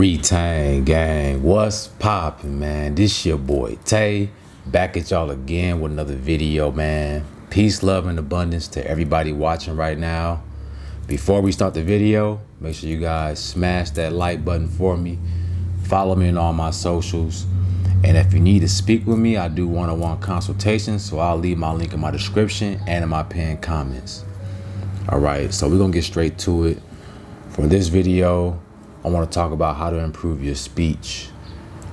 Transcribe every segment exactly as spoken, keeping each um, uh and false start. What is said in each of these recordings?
Free Tang gang, what's poppin', man? This your boy Tay, back at y'all again with another video, man. Peace, love, and abundance to everybody watching right now. Before we start the video, make sure you guys smash that like button for me. Follow me on all my socials. And if you need to speak with me, I do one-on-one consultations, so I'll leave my link in my description and in my pinned comments. All right, so we're gonna get straight to it. For this video, I want to talk about how to improve your speech,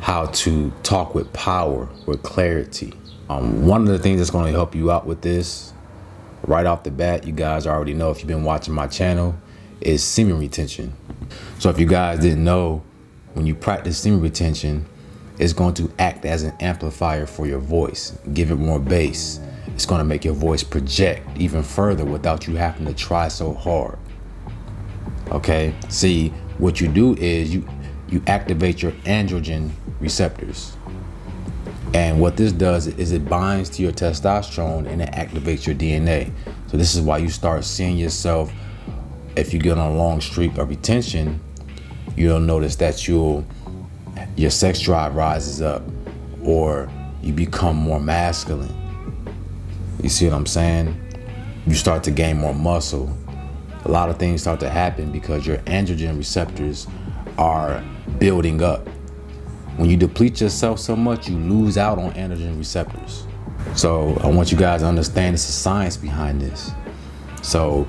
how to talk with power, with clarity. Um, one of the things that's going to help you out with this, right off the bat, you guys already know if you've been watching my channel, is semen retention. So if you guys didn't know, when you practice semen retention, it's going to act as an amplifier for your voice, give it more bass. It's going to make your voice project even further without you having to try so hard. Okay, see, what you do is you you activate your androgen receptors, and what this does is it binds to your testosterone and it activates your D N A. So this is why you start seeing yourself, if you get on a long streak of retention, you'll notice that you'll your sex drive rises up, or you become more masculine. You see what I'm saying? You start to gain more muscle. A lot of things start to happen because your androgen receptors are building up. When you deplete yourself so much, you lose out on androgen receptors. So I want you guys to understand it's a science behind this. So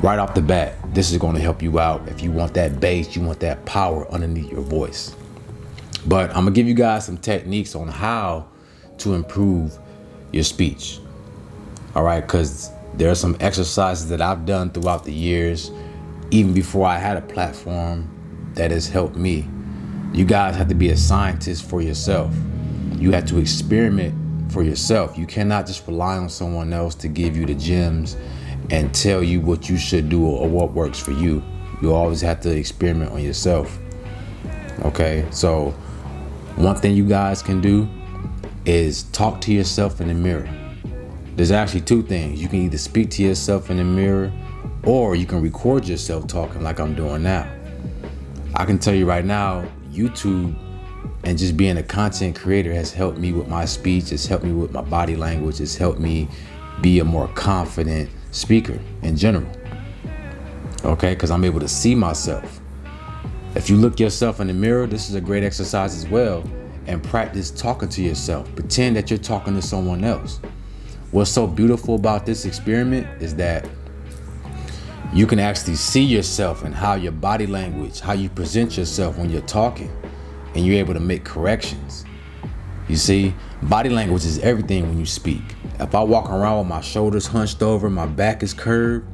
right off the bat, this is going to help you out if you want that bass, you want that power underneath your voice. But I'm gonna give you guys some techniques on how to improve your speech. All right, because there are some exercises that I've done throughout the years, even before I had a platform, that has helped me. You guys have to be a scientist for yourself. You have to experiment for yourself. You cannot just rely on someone else to give you the gems and tell you what you should do or what works for you. You always have to experiment on yourself. Okay, so one thing you guys can do is talk to yourself in the mirror. There's actually two things. You can either speak to yourself in the mirror, or you can record yourself talking like I'm doing now. I can tell you right now, YouTube and just being a content creator has helped me with my speech. It's helped me with my body language. It's helped me be a more confident speaker in general. Okay, because I'm able to see myself. If you look yourself in the mirror, this is a great exercise as well, and practice talking to yourself. Pretend that you're talking to someone else. What's so beautiful about this experiment is that you can actually see yourself and how your body language, how you present yourself when you're talking, and you're able to make corrections. You see, body language is everything when you speak. If I walk around with my shoulders hunched over, my back is curved,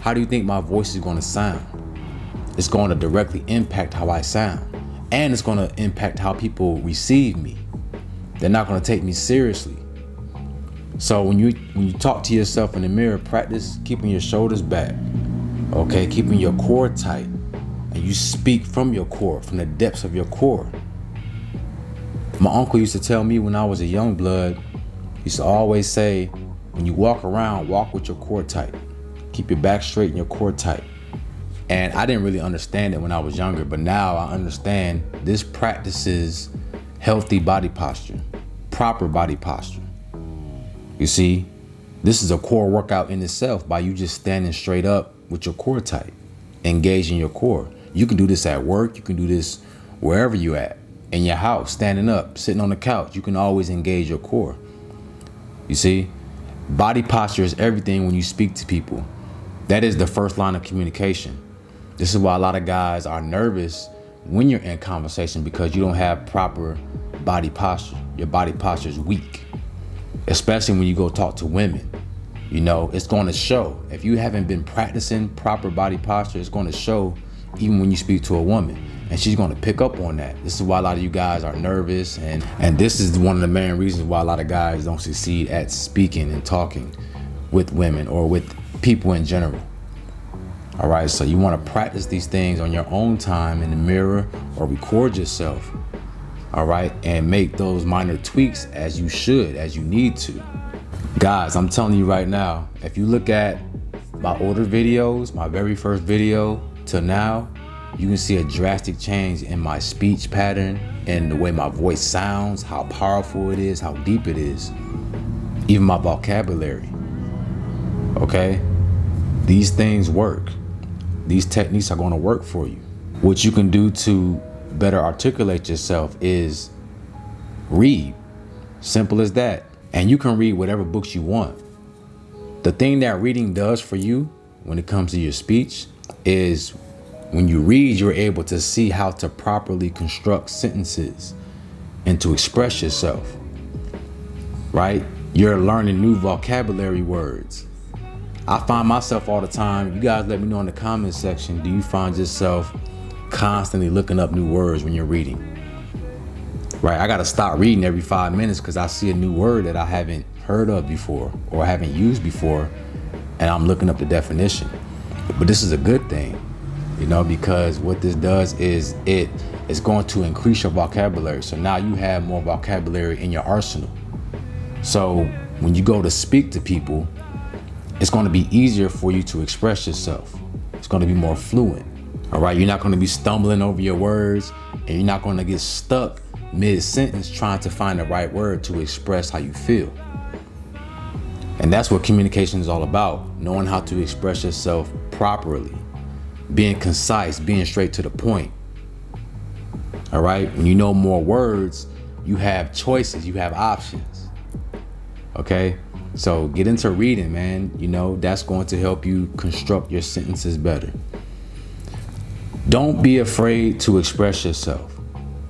how do you think my voice is going to sound? It's going to directly impact how I sound, and it's going to impact how people receive me. They're not going to take me seriously. So when you when you talk to yourself in the mirror, practice keeping your shoulders back, okay, keeping your core tight, and you speak from your core, from the depths of your core. My uncle used to tell me when I was a young blood, he used to always say, when you walk around, walk with your core tight, keep your back straight and your core tight. And I didn't really understand it when I was younger, but now I understand this practices healthy body posture, proper body posture. You see, this is a core workout in itself by you just standing straight up with your core tight, engaging your core. You can do this at work. You can do this wherever you're at, in your house, standing up, sitting on the couch. You can always engage your core. You see, body posture is everything when you speak to people. That is the first line of communication. This is why a lot of guys are nervous when you're in conversation, because you don't have proper body posture. Your body posture is weak. Especially when you go talk to women, you know, it's going to show. If you haven't been practicing proper body posture, it's going to show even when you speak to a woman, and she's going to pick up on that. This is why a lot of you guys are nervous, and and this is one of the main reasons why a lot of guys don't succeed at speaking and talking with women or with people in general. All right, so you want to practice these things on your own time in the mirror, or record yourself. All right, and make those minor tweaks as you should, as you need to. Guys, I'm telling you right now, if you look at my older videos, my very first video till now, you can see a drastic change in my speech pattern and the way my voice sounds, how powerful it is, how deep it is, even my vocabulary. Okay? These things work. These techniques are going to work for you. What you can do to better articulate yourself is read. Simple as that. And you can read whatever books you want. The thing that reading does for you when it comes to your speech is when you read, you're able to see how to properly construct sentences and to express yourself, right? You're learning new vocabulary words. I find myself all the time, you guys let me know in the comment section, do you find yourself constantly looking up new words when you're reading? Right, I gotta stop reading every five minutes because I see a new word that I haven't heard of before or haven't used before, and I'm looking up the definition. But this is a good thing, you know, because what this does is it is going to increase your vocabulary. So now you have more vocabulary in your arsenal. So when you go to speak to people, it's going to be easier for you to express yourself. It's going to be more fluent. All right. You're not going to be stumbling over your words, and you're not going to get stuck mid-sentence trying to find the right word to express how you feel. And that's what communication is all about. Knowing how to express yourself properly, being concise, being straight to the point. All right. When you know more words, you have choices, you have options. Okay. So get into reading, man. You know, that's going to help you construct your sentences better. Don't be afraid to express yourself,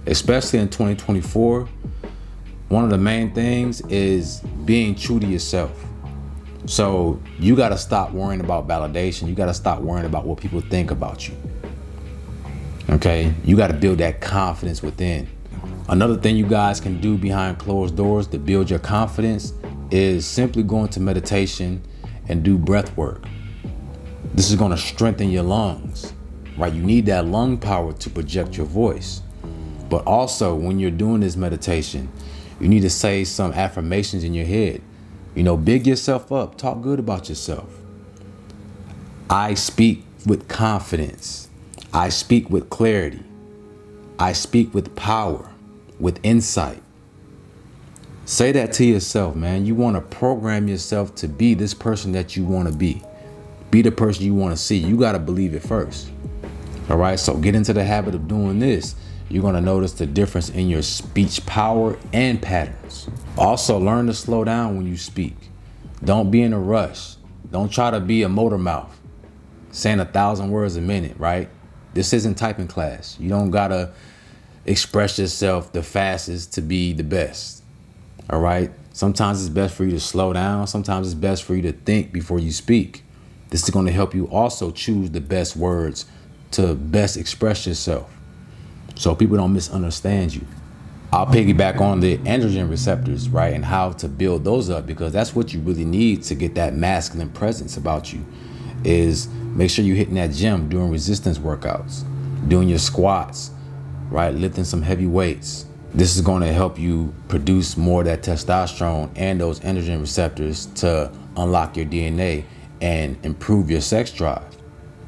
especially in twenty twenty-four. One of the main things is being true to yourself. So you got to stop worrying about validation. You got to stop worrying about what people think about you. Okay? You got to build that confidence within. Another thing you guys can do behind closed doors to build your confidence is simply going to meditation and do breath work. This is going to strengthen your lungs, right? You need that lung power to project your voice. But also when you're doing this meditation, you need to say some affirmations in your head. You know, big yourself up, talk good about yourself. I speak with confidence. I speak with clarity. I speak with power, with insight. Say that to yourself, man. You want to program yourself to be this person that you want to be. Be the person you want to see. You got to believe it first. All right. So get into the habit of doing this. You're going to notice the difference in your speech power and patterns. Also, learn to slow down when you speak. Don't be in a rush. Don't try to be a motor mouth, saying a thousand words a minute. Right. This isn't typing class. You don't got to express yourself the fastest to be the best. All right. Sometimes it's best for you to slow down. Sometimes it's best for you to think before you speak. This is going to help you also choose the best words to best express yourself, so people don't misunderstand you. I'll piggyback on the androgen receptors, right, and how to build those up, because that's what you really need to get that masculine presence about you. Is make sure you're hitting that gym, doing resistance workouts, doing your squats, right, lifting some heavy weights. This is going to help you produce more of that testosterone and those androgen receptors to unlock your D N A and improve your sex drive,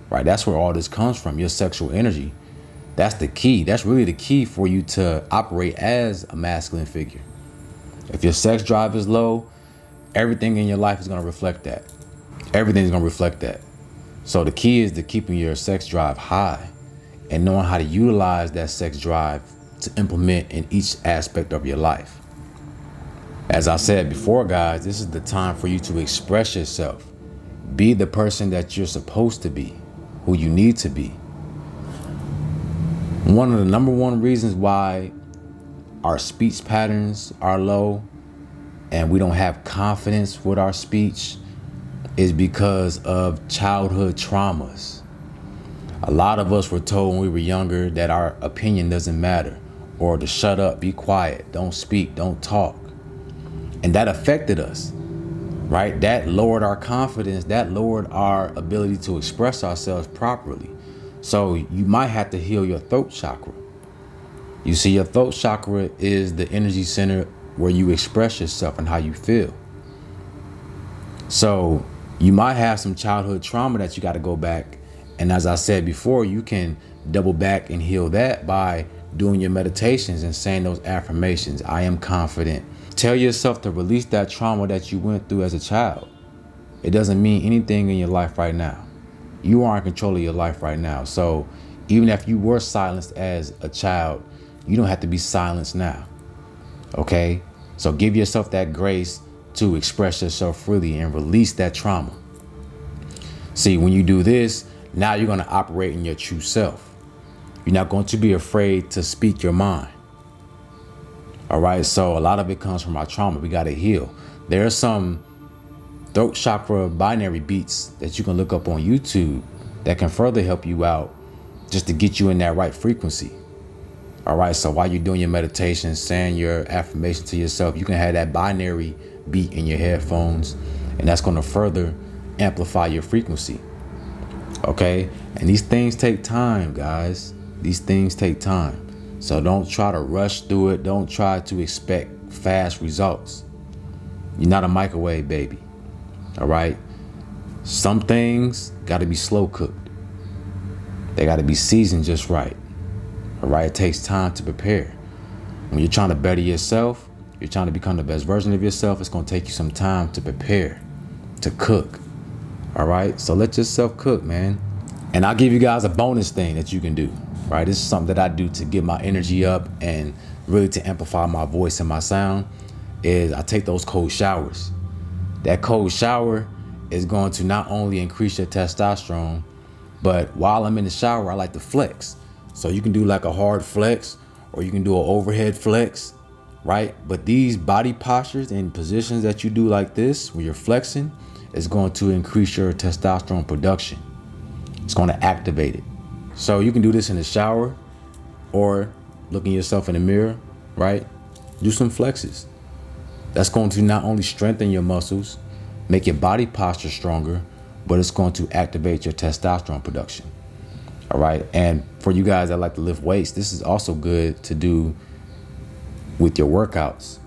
right? That's where all this comes from, your sexual energy. That's the key. That's really the key for you to operate as a masculine figure. If your sex drive is low, everything in your life is going to reflect that. Everything's going to reflect that. So the key is to keeping your sex drive high and knowing how to utilize that sex drive to implement in each aspect of your life. As I said before, guys, this is the time for you to express yourself. Be the person that you're supposed to be, who you need to be. One of the number one reasons why our speech patterns are low and we don't have confidence with our speech is because of childhood traumas. A lot of us were told when we were younger that our opinion doesn't matter, or to shut up, be quiet, don't speak, don't talk. And that affected us, right? That lowered our confidence. That lowered our ability to express ourselves properly. So you might have to heal your throat chakra. You see, your throat chakra is the energy center where you express yourself and how you feel. So you might have some childhood trauma that you got to go back. And as I said before, you can double back and heal that by doing your meditations and saying those affirmations. I am confident. Tell yourself to release that trauma that you went through as a child. It doesn't mean anything in your life right now. You are in control of your life right now. So even if you were silenced as a child, you don't have to be silenced now. Okay? So give yourself that grace to express yourself freely and release that trauma. See, when you do this, now you're going to operate in your true self. You're not going to be afraid to speak your mind. All right. So a lot of it comes from our trauma. We got to heal. There are some throat chakra binary beats that you can look up on YouTube that can further help you out just to get you in that right frequency. All right. So while you're doing your meditation, saying your affirmation to yourself, you can have that binary beat in your headphones, and that's going to further amplify your frequency. Okay. And these things take time, guys. These things take time. So don't try to rush through it. Don't try to expect fast results. You're not a microwave baby. All right. Some things got to be slow cooked. They got to be seasoned just right. All right. It takes time to prepare. When you're trying to better yourself, you're trying to become the best version of yourself, it's going to take you some time to prepare, to cook. All right. So let yourself cook, man. And I'll give you guys a bonus thing that you can do. Right. This is something that I do to get my energy up and really to amplify my voice and my sound is I take those cold showers. That cold shower is going to not only increase your testosterone, but while I'm in the shower, I like to flex. So you can do like a hard flex or you can do an overhead flex. Right. But these body postures and positions that you do like this when you're flexing is going to increase your testosterone production. It's going to activate it. So you can do this in the shower or looking yourself in the mirror, right? Do some flexes. That's going to not only strengthen your muscles, make your body posture stronger, but it's going to activate your testosterone production. All right. And for you guys that like to lift weights, this is also good to do with your workouts.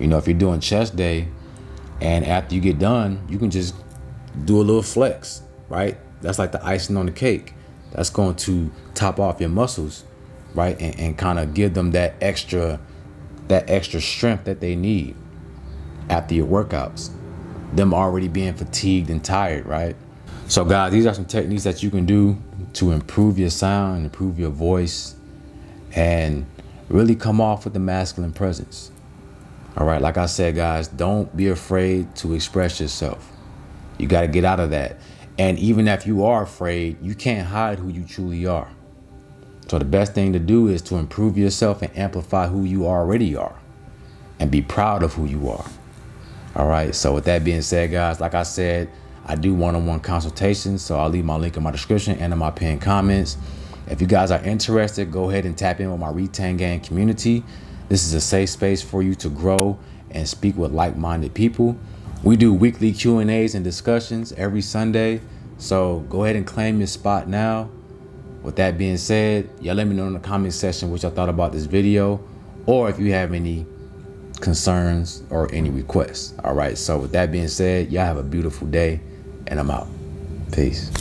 You know, if you're doing chest day and after you get done, you can just do a little flex, right? That's like the icing on the cake. That's going to top off your muscles, right? And, and kind of give them that extra, that extra strength that they need after your workouts, them already being fatigued and tired, right? So guys, these are some techniques that you can do to improve your sound and improve your voice and really come off with the masculine presence. All right. Like I said, guys, don't be afraid to express yourself. You got to get out of that. And even if you are afraid, you can't hide who you truly are. So the best thing to do is to improve yourself and amplify who you already are and be proud of who you are. All right. So with that being said, guys, like I said, I do one-on-one consultations. So I'll leave my link in my description and in my pinned comments. If you guys are interested, go ahead and tap in with my Retain Gang community. This is a safe space for you to grow and speak with like-minded people. We do weekly Q and A's and discussions every Sunday. So go ahead and claim your spot now. With that being said, y'all let me know in the comment section what y'all thought about this video or if you have any concerns or any requests. All right. So with that being said, y'all have a beautiful day and I'm out. Peace.